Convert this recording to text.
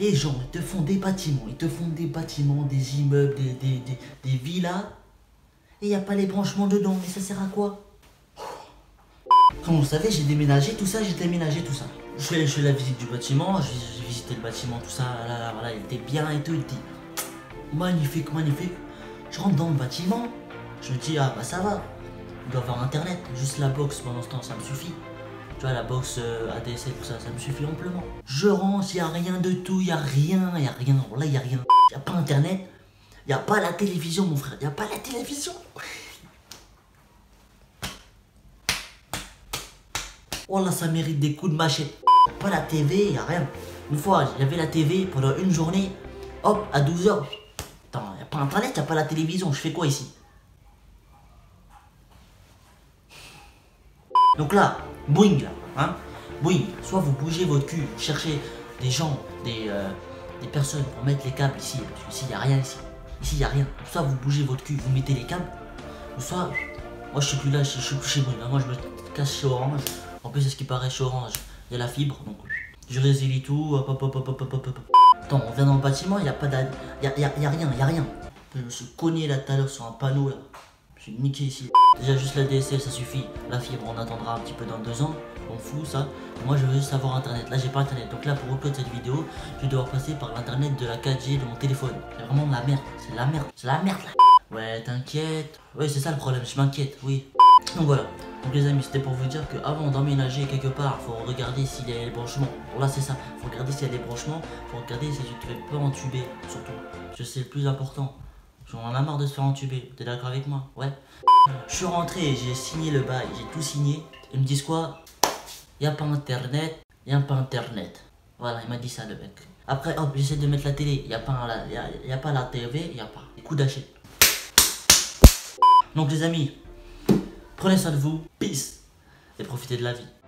les gens, ils te font des bâtiments, des immeubles, des villas, et il n'y a pas les branchements dedans, mais ça sert à quoi? Comme vous savez, j'ai déménagé tout ça, Je fais la visite du bâtiment, j'ai visité le bâtiment, tout ça, voilà, il était bien et tout, il dit magnifique, Je rentre dans le bâtiment, je me dis ah bah ça va, il doit avoir internet, juste la box pendant ce temps ça me suffit. Tu vois, la box ADSL, tout ça, ça me suffit amplement. Je rentre, il n'y a rien de tout, là il n'y a rien. Il n'y a pas internet, il n'y a pas la télévision mon frère, Oh là, ça mérite des coups de machette. Il n'y a pas la TV, il n'y a rien. Une fois, j'avais la TV pendant une journée, hop, à 12 h. Attends, il n'y a pas internet, il n'y a pas la télévision, je fais quoi ici? Donc là, boing là, hein, soit vous bougez votre cul, vous cherchez des gens, des personnes pour mettre les câbles ici, parce qu'ici il n'y a rien ici, soit vous bougez votre cul, vous mettez les câbles, ou soit, moi je suis plus là, je suis plus chez moi, moi je me cache chez Orange, en plus c'est ce qui paraît chez Orange, il y a la fibre, donc je résilie tout, Attends, on vient dans le bâtiment, il n'y a pas d'ad... il n'y a rien. Je me suis cogné là tout à l'heure sur un panneau là. Je suis niqué ici. Déjà juste la DSL ça suffit, la fibre on attendra un petit peu dans 2 ans, on fout ça. Moi je veux juste avoir internet, là j'ai pas internet, donc là pour upload cette vidéo, je vais devoir passer par l'internet de la 4G de mon téléphone. C'est vraiment de la merde, c'est la merde là. Ouais t'inquiète, ouais c'est ça le problème, je m'inquiète, oui. Donc voilà, donc les amis c'était pour vous dire qu'avant d'emménager quelque part, faut regarder s'il y a des branchements. Bon là c'est ça, faut regarder s'il y a des branchements, faut regarder si tu te fais pas entuber surtout, c'est le plus important. On en a marre de se faire entuber, t'es d'accord avec moi? Ouais. Je suis rentré, j'ai signé le bail, j'ai tout signé. Ils me disent quoi? Y'a pas internet, Voilà, il m'a dit ça le mec. Après, hop, j'essaie de mettre la télé, y'a pas la TV, y'a pas. Coup d'achat. Donc les amis, prenez soin de vous, peace, et profitez de la vie.